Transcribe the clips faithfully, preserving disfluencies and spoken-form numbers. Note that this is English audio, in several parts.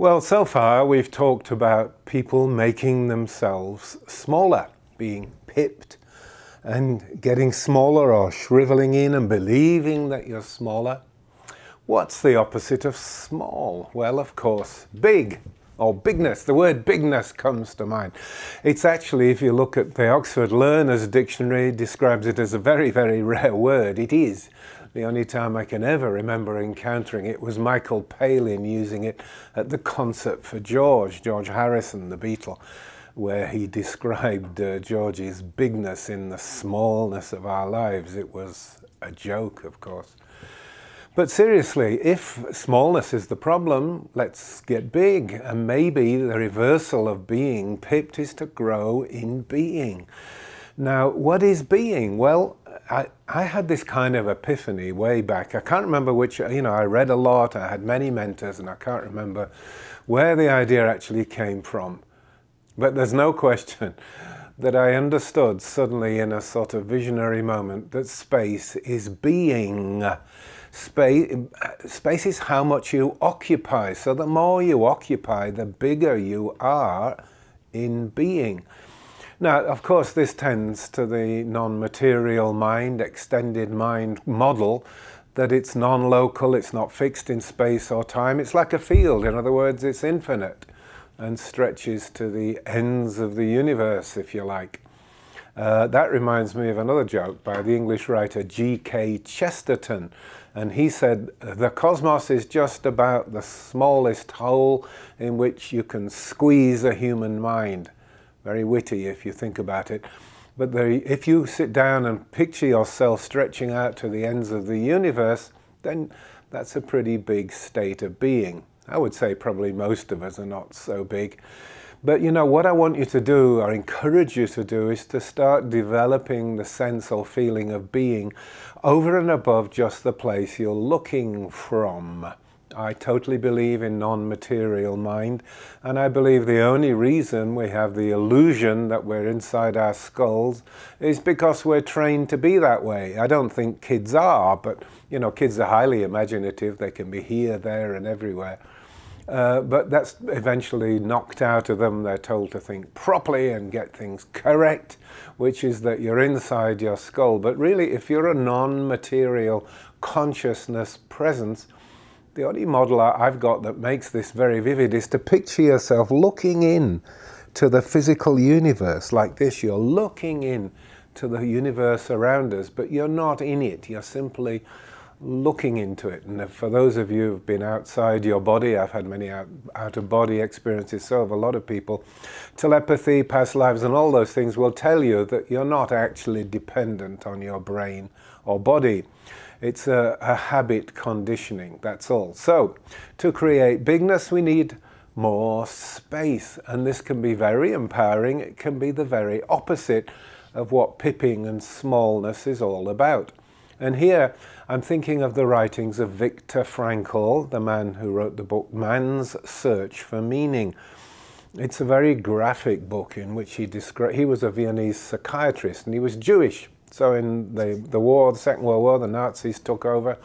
Well, so far we've talked about people making themselves smaller, being pipped and getting smaller or shriveling in and believing that you're smaller. What's the opposite of small? Well, of course, big or bigness. The word bigness comes to mind. It's actually, if you look at the Oxford Learner's Dictionary, describes it as a very, very rare word. It is. The only time I can ever remember encountering it was Michael Palin using it at the concert for George, George Harrison, the Beatle, where he described uh, George's bigness in the smallness of our lives. It was a joke, of course. But seriously, if smallness is the problem, let's get big. And maybe the reversal of being pipped is to grow in being. Now, what is being? Well, I, I had this kind of epiphany way back. I can't remember which, you know, I read a lot, I had many mentors, and I can't remember where the idea actually came from. But there's no question that I understood suddenly in a sort of visionary moment that space is being. Space, space is how much you occupy. So the more you occupy, the bigger you are in being. Now, of course, this tends to the non-material mind, extended mind model, that it's non-local, it's not fixed in space or time. It's like a field. In other words, it's infinite and stretches to the ends of the universe, if you like. Uh, that reminds me of another joke by the English writer G K Chesterton, and he said, "The cosmos is just about the smallest hole in which you can squeeze a human mind." Very witty if you think about it. But the, if you sit down and picture yourself stretching out to the ends of the universe, then that's a pretty big state of being. I would say probably most of us are not so big. But you know, what I want you to do, or encourage you to do, is to start developing the sense or feeling of being over and above just the place you're looking from. I totally believe in non-material mind, and I believe the only reason we have the illusion that we're inside our skulls is because we're trained to be that way. I don't think kids are, but you know, kids are highly imaginative. They can be here, there, and everywhere. Uh, but that's eventually knocked out of them. They're told to think properly and get things correct, which is that you're inside your skull. But really, if you're a non-material consciousness presence, the only model I've got that makes this very vivid is to picture yourself looking in to the physical universe like this. You're looking in to the universe around us, but you're not in it. You're simply looking into it. And for those of you who've been outside your body, I've had many out, out of body experiences, so have a lot of people. Telepathy, past lives, and all those things will tell you that you're not actually dependent on your brain or body. It's a, a habit conditioning, that's all. So, to create bigness, we need more space. And this can be very empowering. It can be the very opposite of what pipping and smallness is all about. And here, I'm thinking of the writings of Viktor Frankl, the man who wrote the book Man's Search for Meaning. It's a very graphic book in which he described, he was a Viennese psychiatrist and he was Jewish. So in the, the war, the Second World War, the Nazis took over.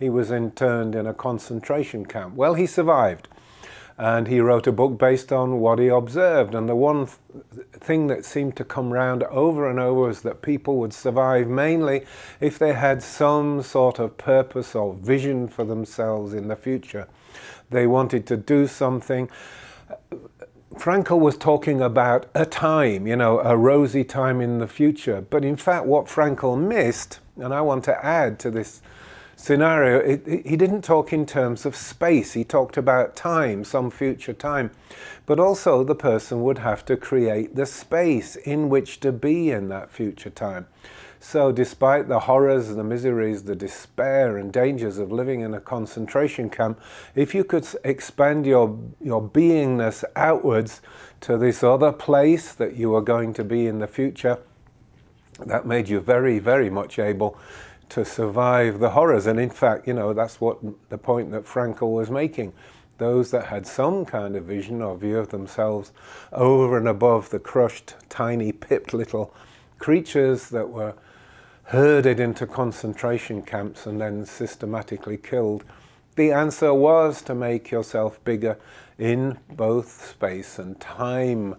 He was interned in a concentration camp. Well, he survived. And he wrote a book based on what he observed. And the one th thing that seemed to come round over and over was that people would survive mainly if they had some sort of purpose or vision for themselves in the future. They wanted to do something. Frankl was talking about a time, you know, a rosy time in the future. But in fact, what Frankl missed, and I want to add to this scenario, it, it, he didn't talk in terms of space. He talked about time, some future time. But also the person would have to create the space in which to be in that future time. So despite the horrors, the miseries, the despair and dangers of living in a concentration camp, if you could expand your, your beingness outwards to this other place that you are going to be in the future, that made you very, very much able to survive the horrors. And in fact, you know, that's what the point that Frankl was making. Those that had some kind of vision or view of themselves over and above the crushed, tiny, pipped little creatures that were herded into concentration camps and then systematically killed the answer was to make yourself bigger in both space and time.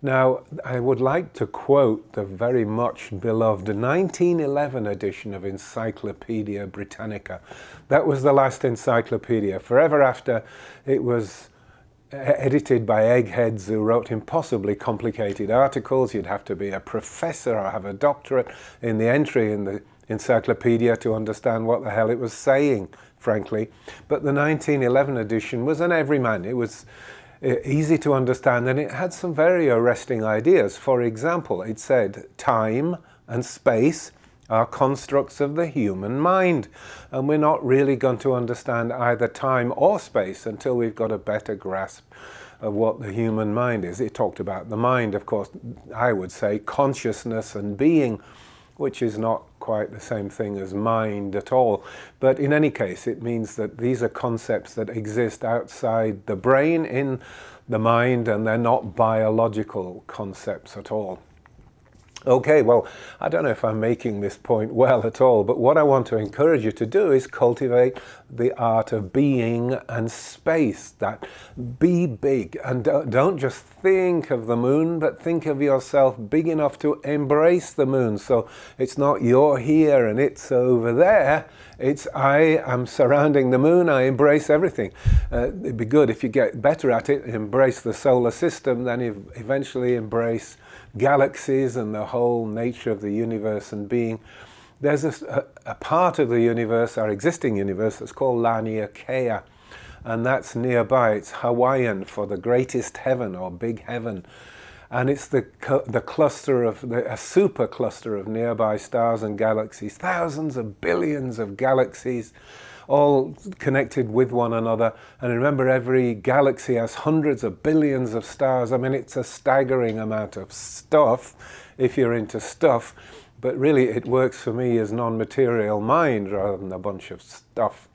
Now, I would like to quote the very much beloved nineteen eleven edition of Encyclopedia Britannica. That was the last encyclopedia. Forever after, it was edited by eggheads who wrote impossibly complicated articles. You'd have to be a professor or have a doctorate in the entry in the encyclopedia to understand what the hell it was saying, frankly. But the nineteen eleven edition was an everyman. It was easy to understand, and it had some very arresting ideas. For example, it said time and space are constructs of the human mind, and we're not really going to understand either time or space until we've got a better grasp of what the human mind is. It talked about the mind, of course. I would say consciousness and being, which is not quite the same thing as mind at all. But in any case, it means that these are concepts that exist outside the brain, in the mind, and they're not biological concepts at all. Okay, well, I don't know if I'm making this point well at all, but what I want to encourage you to do is cultivate the art of being and space. That be big, and don't just think of the moon, but think of yourself big enough to embrace the moon. So it's not you're here and it's over there. It's I am surrounding the moon, I embrace everything. Uh, it'd be good if you get better at it, embrace the solar system, then you eventually embrace galaxies and the whole nature of the universe and being. There's a, a part of the universe, our existing universe, that's called Laniakea, and that's nearby. It's Hawaiian for the greatest heaven or big heaven. And it's the, the cluster of, the, a super cluster of nearby stars and galaxies, thousands of billions of galaxies, all connected with one another. And remember, every galaxy has hundreds of billions of stars. I mean, it's a staggering amount of stuff, if you're into stuff. But really, it works for me as non-material mind rather than a bunch of stuff.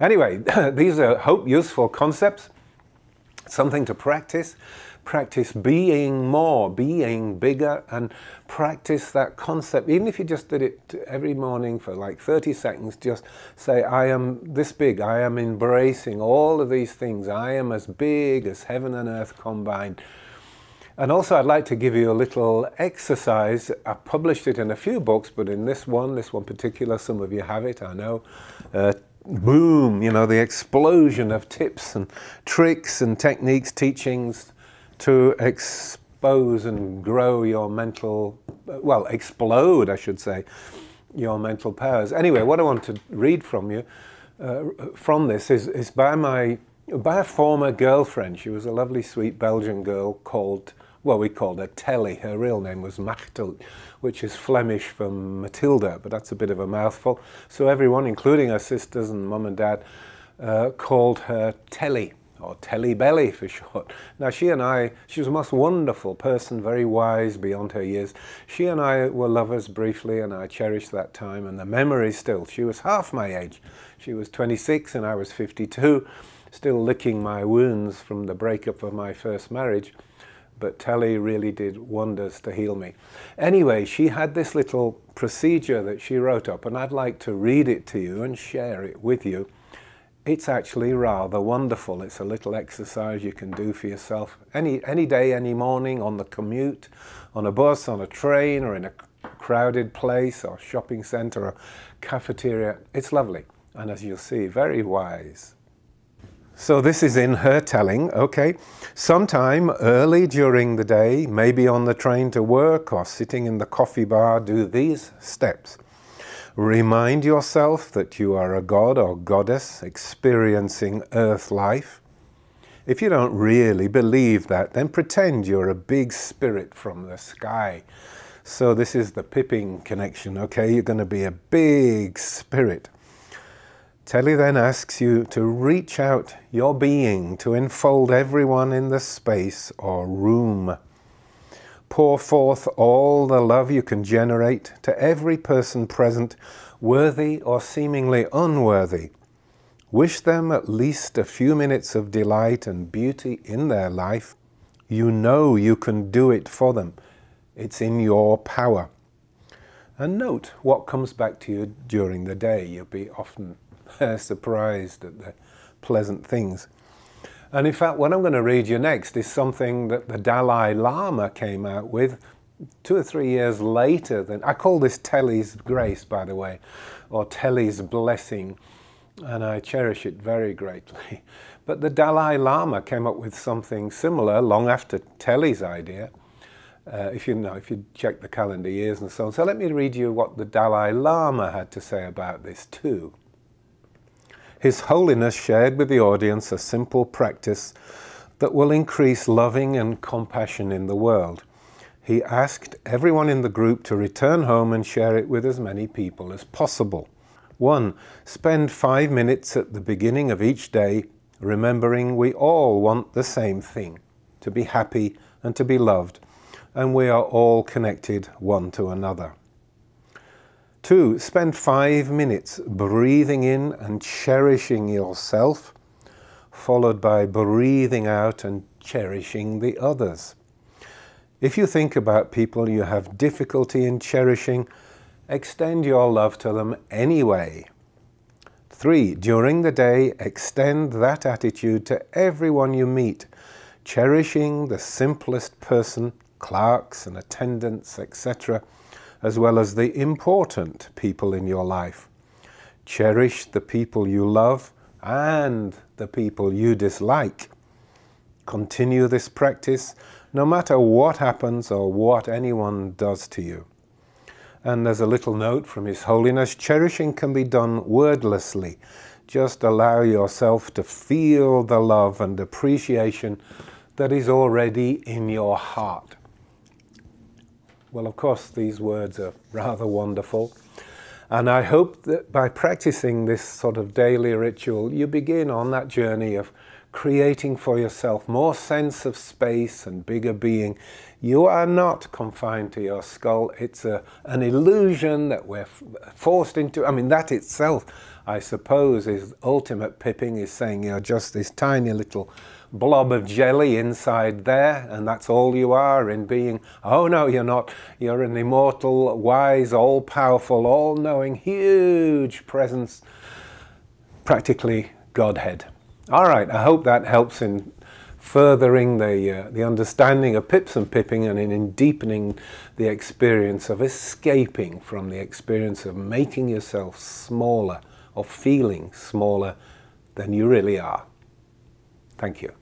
Anyway, these are, hope, useful concepts, something to practice. Practice being more, being bigger, and practice that concept. Even if you just did it every morning for like thirty seconds, just say, I am this big, I am embracing all of these things, I am as big as heaven and earth combined. And also, I'd like to give you a little exercise. I published it in a few books, but in this one, this one particular, some of you have it, I know. Uh, boom, you know, the explosion of tips and tricks and techniques, teachings, to expose and grow your mental, well, explode, I should say, your mental powers. Anyway, what I want to read from you, uh, from this, is, is by my, by a former girlfriend. She was a lovely, sweet Belgian girl called, well, we called her Telly. Her real name was Machtel, which is Flemish for Matilda, but that's a bit of a mouthful. So everyone, including her sisters and mum and dad, uh, called her Telly, or Telly Belly for short. Now, she and I, she was a most wonderful person, very wise beyond her years. She and I were lovers briefly, and I cherish that time and the memories still. She was half my age. She was twenty-six and I was fifty-two, still licking my wounds from the breakup of my first marriage. But Telly really did wonders to heal me. Anyway, she had this little procedure that she wrote up, and I'd like to read it to you and share it with you. It's actually rather wonderful. It's a little exercise you can do for yourself any, any day, any morning, on the commute, on a bus, on a train, or in a crowded place, or shopping centre, or cafeteria. It's lovely, and as you'll see, very wise. So this is in her telling, okay. Sometime early during the day, maybe on the train to work or sitting in the coffee bar, do these steps. Remind yourself that you are a god or goddess experiencing earth life. If you don't really believe that, then pretend you're a big spirit from the sky. So this is the Pipping connection, okay? You're going to be a big spirit. Telly then asks you to reach out your being to enfold everyone in the space or room. Pour forth all the love you can generate to every person present, worthy or seemingly unworthy. Wish them at least a few minutes of delight and beauty in their life. You know you can do it for them. It's in your power. And note what comes back to you during the day. You'll be often uh, surprised at the pleasant things. And in fact, what I'm going to read you next is something that the Dalai Lama came out with two or three years later than, I call this Telly's grace, by the way, or Telly's blessing, and I cherish it very greatly. But the Dalai Lama came up with something similar long after Telly's idea, uh, if you know, if you check the calendar years and so on. So let me read you what the Dalai Lama had to say about this too. His Holiness shared with the audience a simple practice that will increase loving and compassion in the world. He asked everyone in the group to return home and share it with as many people as possible. One, spend five minutes at the beginning of each day remembering we all want the same thing, to be happy and to be loved, and we are all connected one to another. Two, spend five minutes breathing in and cherishing yourself, followed by breathing out and cherishing the others. If you think about people you have difficulty in cherishing, extend your love to them anyway. Three, during the day, extend that attitude to everyone you meet, cherishing the simplest person, clerks and attendants, et cetera, as well as the important people in your life. Cherish the people you love and the people you dislike. Continue this practice no matter what happens or what anyone does to you. And there's a little note from His Holiness, cherishing can be done wordlessly. Just allow yourself to feel the love and appreciation that is already in your heart. Well, of course, these words are rather wonderful. And I hope that by practicing this sort of daily ritual, you begin on that journey of creating for yourself more sense of space and bigger being. You are not confined to your skull. It's a, an illusion that we're forced into. I mean, that itself, I suppose, is ultimate pipping, is saying you're just this tiny little blob of jelly inside there, and that's all you are in being. Oh no, you're not. You're an immortal, wise, all-powerful, all-knowing, huge presence, practically Godhead. All right, I hope that helps in furthering the, uh, the understanding of pips and pipping, and in, in deepening the experience of escaping from the experience of making yourself smaller or feeling smaller than you really are. Thank you.